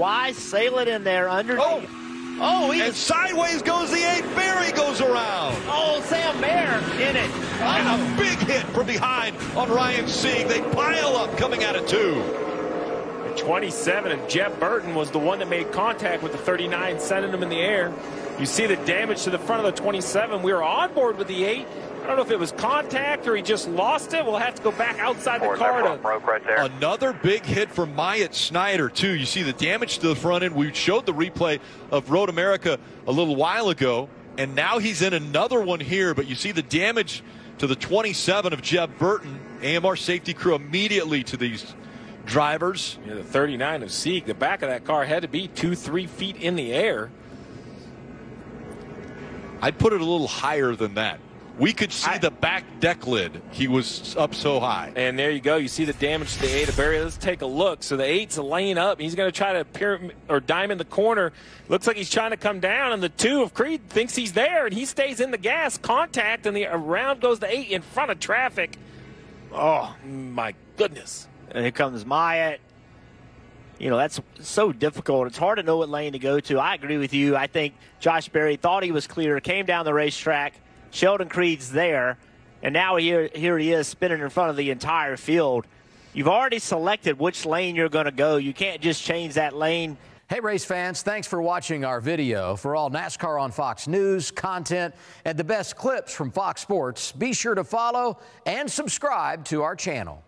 wide, sail it in there underneath. And sideways goes the 8. Berry goes around. Oh, Sam Mayer in it. Oh. And a big hit from behind on Ryan Sieg. They pile up coming out of 2. At 27, and Jeb Burton was the one that made contact with the 39, sending him in the air. You see the damage to the front of the 27. We were on board with the 8. I don't know if it was contact or he just lost it. We'll have to go back outside the car. To broke right there. Another big hit from Myatt Snyder, too. You see the damage to the front end. We showed the replay of Road America a little while ago, and now he's in another one here. But you see the damage to the 27 of Jeb Burton. AMR safety crew immediately to these drivers. Yeah, the 39 of Sieg. The back of that car had to be 2-3 feet in the air. I'd put it a little higher than that. We could see the back deck lid. He was up so high. And there you go. You see the damage to the 8 of Berry. Let's take a look. So the 8's laying up. He's going to try to pyramid or dime in the corner. Looks like he's trying to come down. And the 2 of Creed thinks he's there, and he stays in the gas. Contact, and around goes the 8 in front of traffic. Oh, my goodness. And here comes Myatt. You know, that's so difficult. It's hard to know what lane to go to. I agree with you. I think Josh Berry thought he was clear, came down the racetrack. Sheldon Creed's there, and now here he is spinning in front of the entire field. You've already selected which lane you're going to go. You can't just change that lane. Hey, race fans, thanks for watching our video. For all NASCAR on Fox News content and the best clips from Fox Sports, be sure to follow and subscribe to our channel.